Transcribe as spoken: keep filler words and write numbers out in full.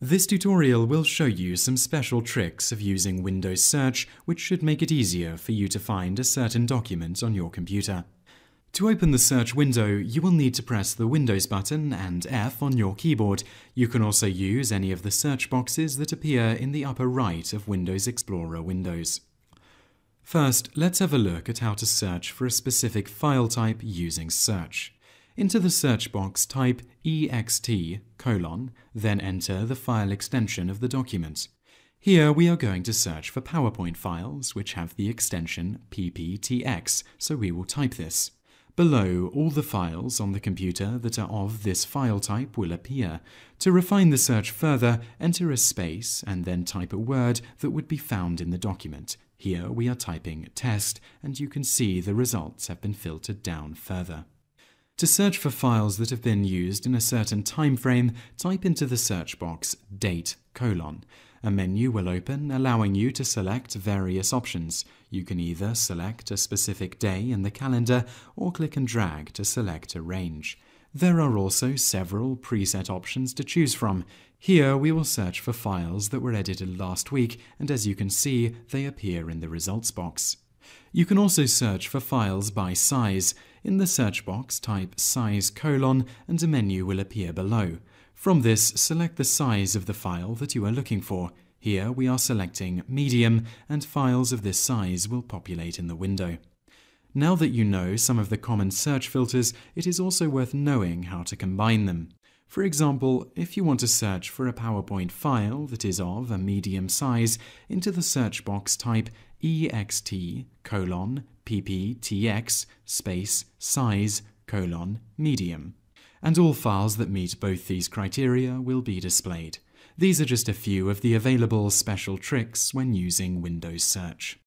This tutorial will show you some special tricks of using Windows Search, which should make it easier for you to find a certain document on your computer. To open the search window, you will need to press the Windows button and F on your keyboard. You can also use any of the search boxes that appear in the upper right of Windows Explorer windows. First, let's have a look at how to search for a specific file type using Search. Into the search box, type ext colon, then enter the file extension of the document. Here we are going to search for PowerPoint files, which have the extension P P T X, so we will type this. Below, all the files on the computer that are of this file type will appear. To refine the search further, enter a space and then type a word that would be found in the document. Here we are typing test, and you can see the results have been filtered down further. To search for files that have been used in a certain time frame, type into the search box date colon. A menu will open, allowing you to select various options. You can either select a specific day in the calendar or click and drag to select a range. There are also several preset options to choose from. Here we will search for files that were edited last week, and as you can see, they appear in the results box. You can also search for files by size. In the search box, type size colon and a menu will appear below. From this, select the size of the file that you are looking for. Here we are selecting medium, and files of this size will populate in the window. Now that you know some of the common search filters, it is also worth knowing how to combine them. For example, if you want to search for a PowerPoint file that is of a medium size, into the search box type ext colon pptx space size colon medium. And all files that meet both these criteria will be displayed. These are just a few of the available special tricks when using Windows Search.